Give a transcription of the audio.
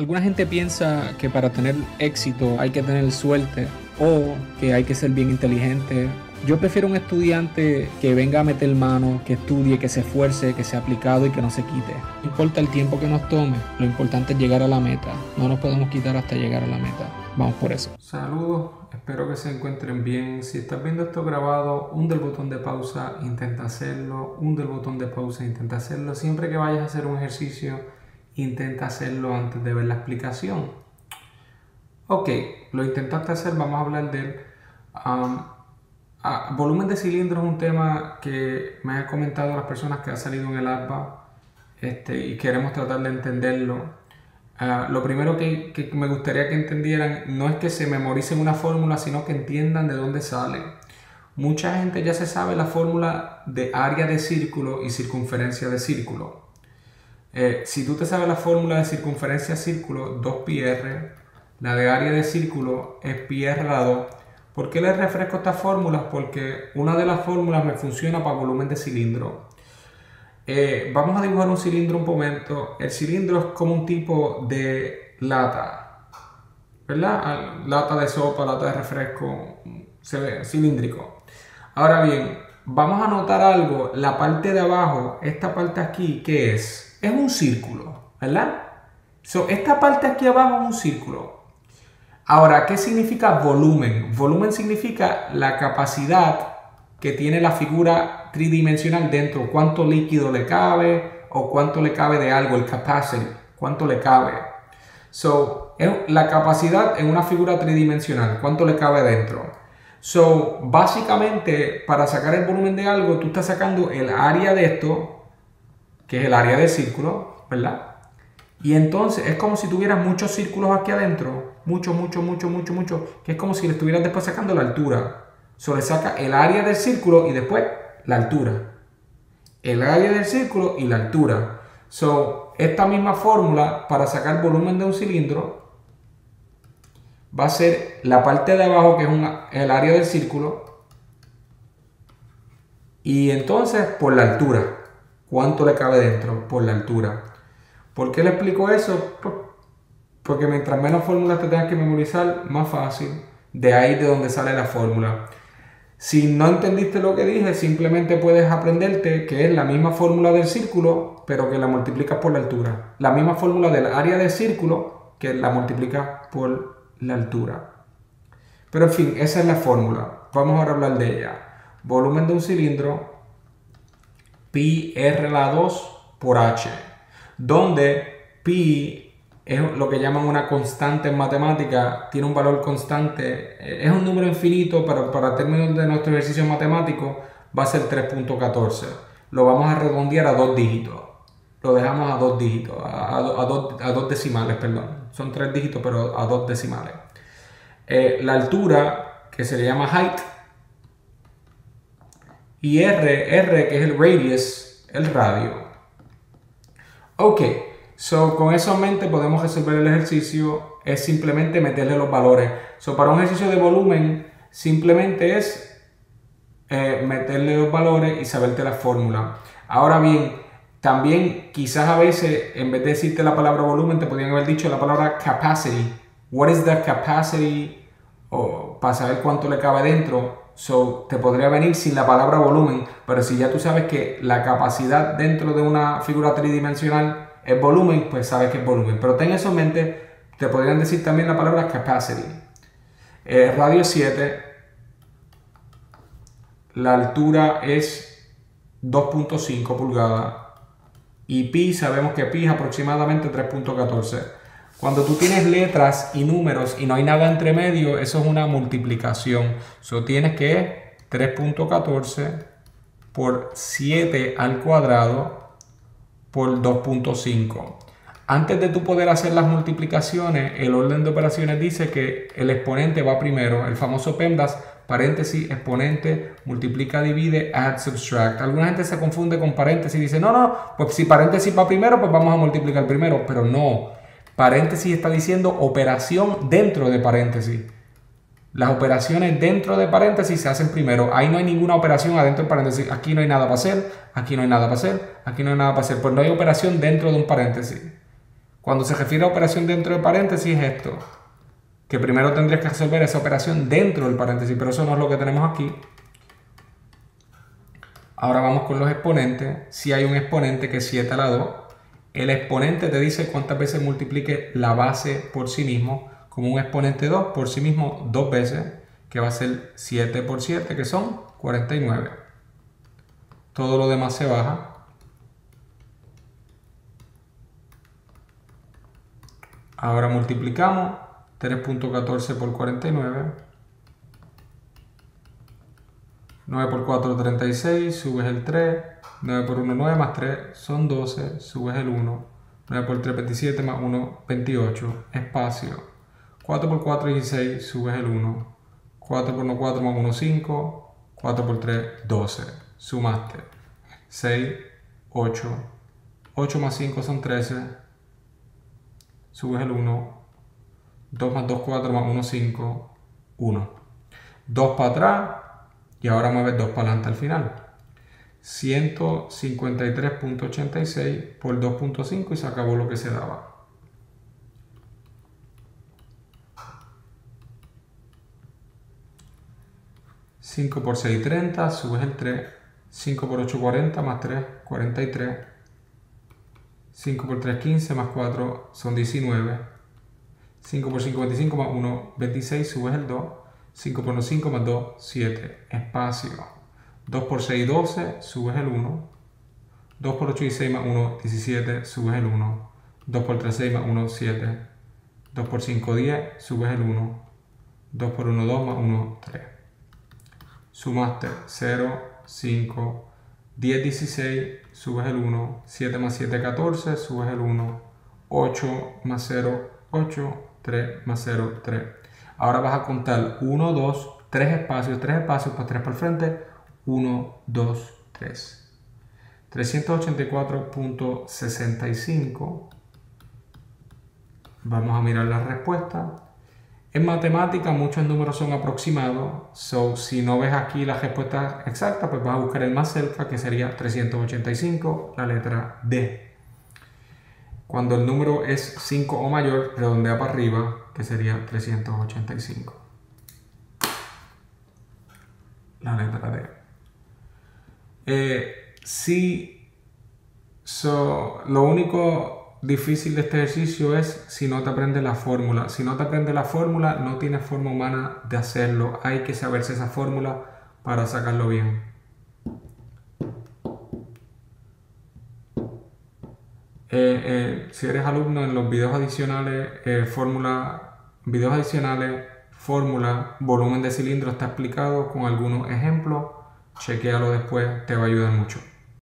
Alguna gente piensa que para tener éxito hay que tener suerte o que hay que ser bien inteligente. Yo prefiero un estudiante que venga a meter mano, que estudie, que se esfuerce, que sea aplicado y que no se quite. No importa el tiempo que nos tome, lo importante es llegar a la meta. No nos podemos quitar hasta llegar a la meta. Vamos por eso. Saludos, espero que se encuentren bien. Si estás viendo esto grabado, hunde el botón de pausa, intenta hacerlo. Hunde el botón de pausa, intenta hacerlo. Siempre que vayas a hacer un ejercicio, intenta hacerlo antes de ver la explicación. Ok, lo intentaste hacer, vamos a hablar de él. Volumen de cilindros es un tema que me han comentado las personas que ha salido en el ASVAB y queremos tratar de entenderlo. Lo primero que me gustaría que entendieran no es que se memoricen una fórmula, sino que entiendan de dónde sale. Mucha gente ya se sabe la fórmula de área de círculo y circunferencia de círculo. Si tú te sabes la fórmula de circunferencia de círculo, 2πr, la de área de círculo es πr a la 2. ¿Por qué les refresco estas fórmulas? Porque una de las fórmulas me funciona para volumen de cilindro. Vamos a dibujar un cilindro un momento. El cilindro es como un tipo de lata, ¿verdad? Lata de sopa, lata de refresco, se ve cilíndrico. Ahora bien, vamos a notar algo. La parte de abajo, esta parte aquí, ¿qué es? Es un círculo, ¿verdad? Esta parte aquí abajo es un círculo. Ahora, ¿qué significa volumen? Volumen significa la capacidad que tiene la figura tridimensional dentro. Cuánto líquido le cabe o cuánto le cabe de algo, el capacity, cuánto le cabe. Es la capacidad en una figura tridimensional, cuánto le cabe dentro. Básicamente, para sacar el volumen de algo, tú estás sacando el área de esto, que es el área del círculo, ¿verdad? Y entonces es como si tuvieras muchos círculos aquí adentro, mucho, que es como si le estuvieras después sacando la altura. Le saca el área del círculo y después la altura. El área del círculo y la altura. Esta misma fórmula para sacar el volumen de un cilindro va a ser la parte de abajo, que es el área del círculo, y entonces por la altura. ¿Cuánto le cabe dentro? Por la altura. ¿Por qué le explico eso? Porque mientras menos fórmulas te tengas que memorizar, más fácil. De ahí de donde sale la fórmula. Si no entendiste lo que dije, simplemente puedes aprenderte que es la misma fórmula del círculo, pero que la multiplicas por la altura. La misma fórmula del área del círculo, que la multiplicas por la altura. Pero en fin, esa es la fórmula. Vamos ahora a hablar de ella. Volumen de un cilindro, pi r a la 2 por h. Donde pi es lo que llaman una constante en matemática, tiene un valor constante, es un número infinito, pero para términos de nuestro ejercicio matemático va a ser 3.14. Lo vamos a redondear a 2 dígitos, lo dejamos a 2 dígitos, a 2 decimales, perdón, son 3 dígitos, pero a 2 decimales. La altura, que se le llama height, y r, que es el radius, el radio. Ok, con eso en mente podemos resolver el ejercicio, es simplemente meterle los valores. Para un ejercicio de volumen, simplemente es meterle los valores y saberte la fórmula. Ahora bien, también quizás a veces, en vez de decirte la palabra volumen, te podrían haber dicho la palabra capacity. What is the capacity? Para saber cuánto le cabe dentro. Te podría venir sin la palabra volumen, pero si ya tú sabes que la capacidad dentro de una figura tridimensional es volumen, pues sabes que es volumen. Pero ten eso en mente, te podrían decir también la palabra capacity. Radio 7, la altura es 2.5 pulgadas y pi, sabemos que pi es aproximadamente 3.14. Cuando tú tienes letras y números y no hay nada entre medio, eso es una multiplicación. Tienes que 3.14 por 7 al cuadrado por 2.5. Antes de tú poder hacer las multiplicaciones, el orden de operaciones dice que el exponente va primero, el famoso PEMDAS, paréntesis, exponente, multiplica, divide, add, subtract. Alguna gente se confunde con paréntesis y dice, no, pues si paréntesis va primero, pues vamos a multiplicar primero, pero no. Paréntesis está diciendo operación dentro de paréntesis. Las operaciones dentro de paréntesis se hacen primero. Ahí no hay ninguna operación adentro de paréntesis. Aquí no hay nada para hacer, aquí no hay nada para hacer, aquí no hay nada para hacer. Pues no hay operación dentro de un paréntesis. Cuando se refiere a operación dentro de paréntesis es esto, que primero tendrías que resolver esa operación dentro del paréntesis, pero eso no es lo que tenemos aquí. Ahora vamos con los exponentes. Si hay un exponente que es 7 a la 2, el exponente te dice cuántas veces multiplique la base por sí mismo, como un exponente 2 por sí mismo 2 veces, que va a ser 7 por 7, que son 49. Todo lo demás se baja. Ahora multiplicamos 3.14 por 49, 9 por 4 36, subes el 3, 9 por 1 9 más 3 son 12, subes el 1, 9 por 3 27 más 1 28, espacio, 4 por 4 16, subes el 1, 4 por 1 4 más 1 5, 4 por 3 12, sumaste, 6, 8, 8 más 5 son 13, subes el 1, 2 más 2, 4 más 1, 5, 1. 2 para atrás y ahora mueves 2 para adelante al final. 153.86 por 2.5 y se acabó lo que se daba. ...5 por 6, 30, subes el 3... ...5 por 8, 40, más 3, 43... 5 por 3, 15, más 4 son 19. 5 por 5, 25, más 1, 26, subes el 2. 5 por 1, 5, más 2, 7, espacio. 2 por 6, 12, subes el 1. 2 por 8 y 6, más 1, 17, subes el 1. 2 por 3, 6, más 1, 7. 2 por 5, 10, subes el 1. 2 por 1, 2, más 1, 3. Sumaste 0, 5, 10, 16, subes el 1, 7 más 7, 14, subes el 1, 8 más 0, 8, 3 más 0, 3. Ahora vas a contar 1, 2, 3 espacios, pues 3 para el frente, 1, 2, 3. 384.65. Vamos a mirar la respuesta. En matemática muchos números son aproximados, so si no ves aquí la respuesta exacta, pues vas a buscar el más cerca, que sería 385, la letra D. Cuando el número es 5 o mayor, redondea para arriba, que sería 385. La letra D. Lo único difícil de este ejercicio es si no te aprendes la fórmula. Si no te aprendes la fórmula, no tienes forma humana de hacerlo. Hay que saberse esa fórmula para sacarlo bien. Si eres alumno, en los videos adicionales, fórmula, volumen de cilindro está explicado con algunos ejemplos. Chequéalo después, te va a ayudar mucho.